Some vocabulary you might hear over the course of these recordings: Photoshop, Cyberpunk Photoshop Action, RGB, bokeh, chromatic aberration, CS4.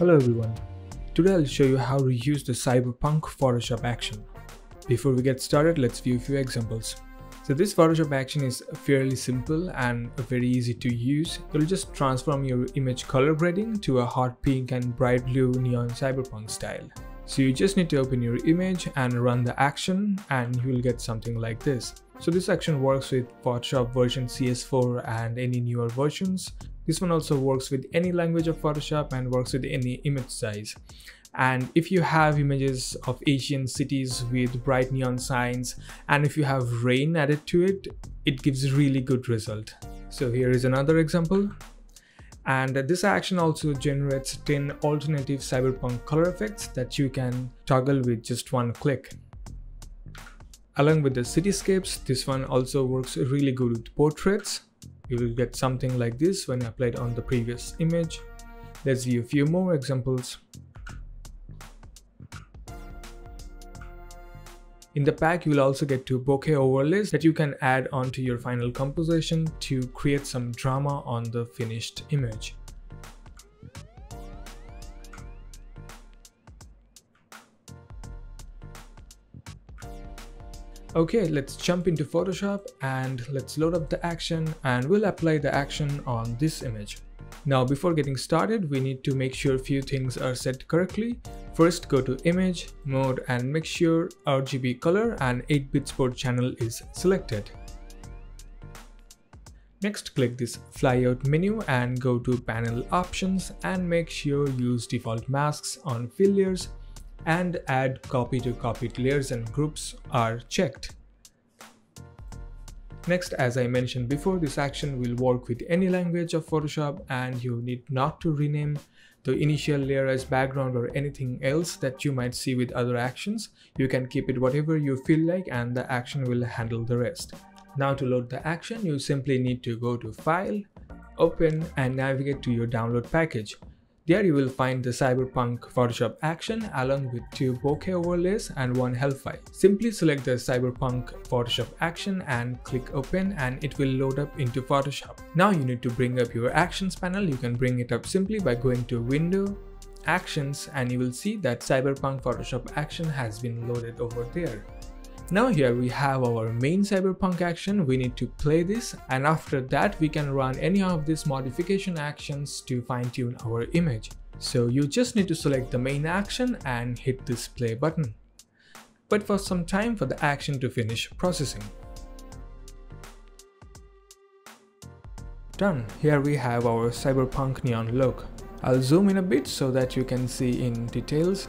Hello everyone, today I'll show you how to use the Cyberpunk Photoshop Action. Before we get started, let's view a few examples. So this Photoshop Action is fairly simple and very easy to use. It'll just transform your image color grading to a hot pink and bright blue neon cyberpunk style. So you just need to open your image and run the action and you'll get something like this. So this action works with Photoshop version CS4 and any newer versions. This one also works with any language of Photoshop and works with any image size. And if you have images of Asian cities with bright neon signs, and if you have rain added to it, it gives really good result. So here is another example. And this action also generates 10 alternative cyberpunk color effects that you can toggle with just one click. Along with the cityscapes, this one also works really good with portraits. You will get something like this when applied on the previous image. Let's view a few more examples. In the pack, you will also get two bokeh overlays that you can add onto your final composition to create some drama on the finished image. Okay, let's jump into Photoshop and let's load up the action, and we'll apply the action on this image. Now, before getting started, we need to make sure a few things are set correctly. First, go to Image, Mode, and make sure RGB color and 8-bit support channel is selected. Next, click this flyout menu and go to Panel Options and make sure use default masks on fill layers and add copy to copied layers and groups are checked. Next, as I mentioned before, this action will work with any language of Photoshop and you need not to rename the initial layer as background or anything else that you might see with other actions. You can keep it whatever you feel like and the action will handle the rest. Now to load the action, you simply need to go to File, Open and navigate to your download package. There you will find the Cyberpunk Photoshop action along with two bokeh overlays and one help file. Simply select the Cyberpunk Photoshop action and click open and it will load up into Photoshop. Now you need to bring up your actions panel. You can bring it up simply by going to Window, Actions, and you will see that Cyberpunk Photoshop action has been loaded over there. Now here we have our main cyberpunk action. We need to play this and after that we can run any of these modification actions to fine-tune our image. So you just need to select the main action and hit this play button. Wait for some time for the action to finish processing. Done. Here we have our cyberpunk neon look. I'll zoom in a bit so that you can see in details.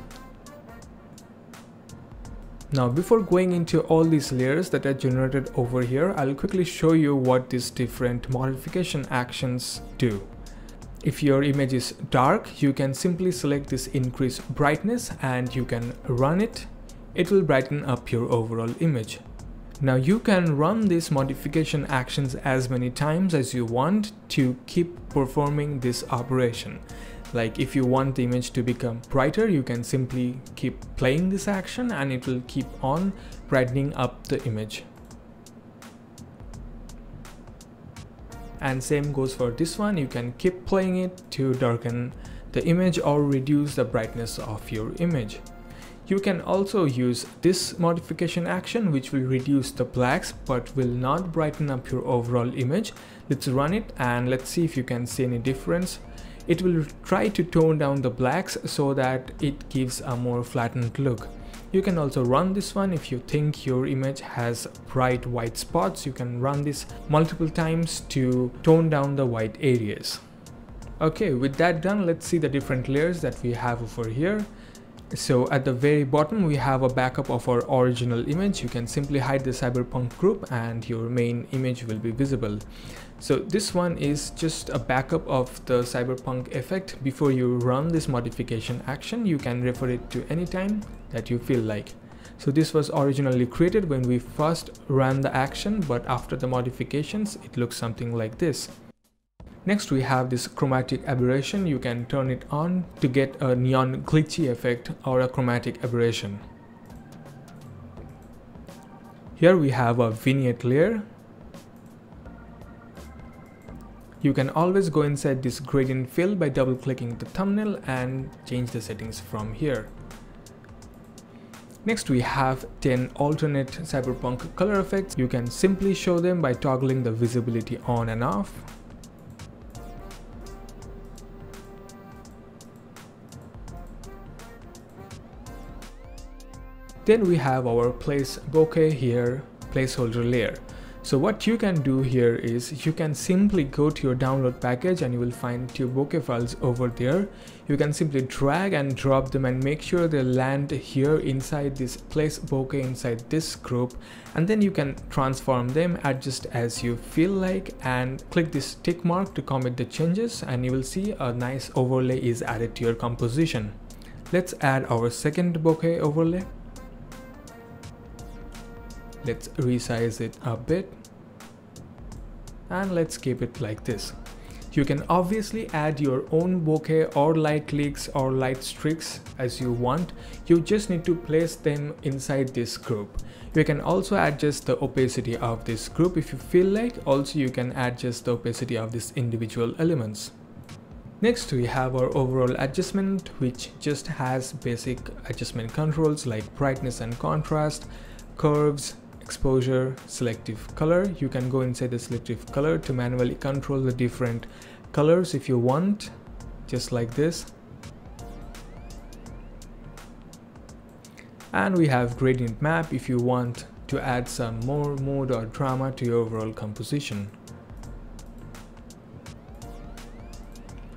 Now, before going into all these layers that are generated over here, I'll quickly show you what these different modification actions do. If your image is dark, you can simply select this increase brightness and you can run it. It will brighten up your overall image. Now you can run these modification actions as many times as you want to keep performing this operation. Like if you want the image to become brighter, you can simply keep playing this action and it will keep on brightening up the image. And same goes for this one. You can keep playing it to darken the image or reduce the brightness of your image. You can also use this modification action which will reduce the blacks but will not brighten up your overall image. Let's run it and let's see if you can see any difference. It will try to tone down the blacks so that it gives a more flattened look. You can also run this one if you think your image has bright white spots. You can run this multiple times to tone down the white areas. Okay, with that done, let's see the different layers that we have over here. So at the very bottom, we have a backup of our original image. You can simply hide the cyberpunk group and your main image will be visible. So this one is just a backup of the cyberpunk effect. Before you run this modification action, you can refer it to any time that you feel like. So this was originally created when we first ran the action, but after the modifications, it looks something like this. Next, we have this chromatic aberration. You can turn it on to get a neon glitchy effect or a chromatic aberration. Here we have a vignette layer. You can always go inside this gradient fill by double clicking the thumbnail and change the settings from here. Next we have 10 alternate cyberpunk color effects. You can simply show them by toggling the visibility on and off. Then we have our place bokeh here, placeholder layer. So what you can do here is you can simply go to your download package and you will find two bokeh files over there. You can simply drag and drop them and make sure they land here inside this place bokeh, inside this group, and then you can transform them, adjust as you feel like, and click this tick mark to commit the changes, and you will see a nice overlay is added to your composition. Let's add our second bokeh overlay. Let's resize it a bit and let's keep it like this. You can obviously add your own bokeh or light leaks or light streaks as you want. You just need to place them inside this group. You can also adjust the opacity of this group if you feel like. Also you can adjust the opacity of these individual elements. Next we have our overall adjustment, which just has basic adjustment controls like brightness and contrast, curves, exposure, selective color. You can go inside the selective color to manually control the different colors if you want, just like this. And we have gradient map if you want to add some more mood or drama to your overall composition.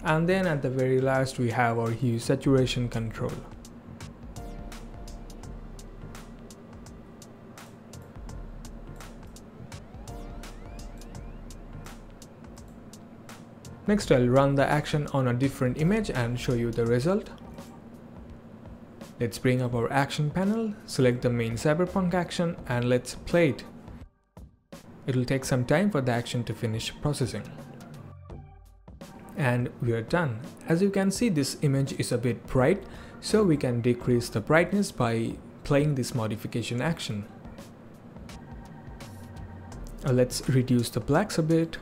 And then at the very last we have our hue saturation control. Next I'll run the action on a different image and show you the result. Let's bring up our action panel, select the main cyberpunk action and let's play it. It'll take some time for the action to finish processing. And we're done. As you can see, this image is a bit bright, so we can decrease the brightness by playing this modification action. Let's reduce the blacks a bit.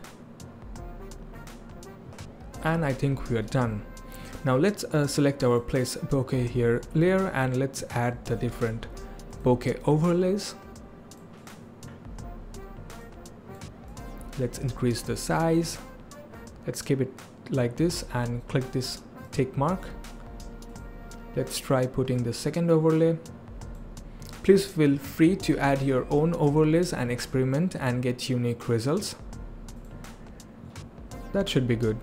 And I think we are done. Now let's select our place bokeh here layer and let's add the different bokeh overlays. Let's increase the size. Let's keep it like this and click this tick mark. Let's try putting the second overlay. Please feel free to add your own overlays and experiment and get unique results. That should be good.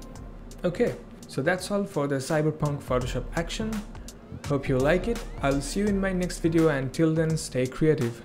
Okay, so that's all for the Cyberpunk Photoshop action. Hope you like it. I'll see you in my next video. Until then, stay creative.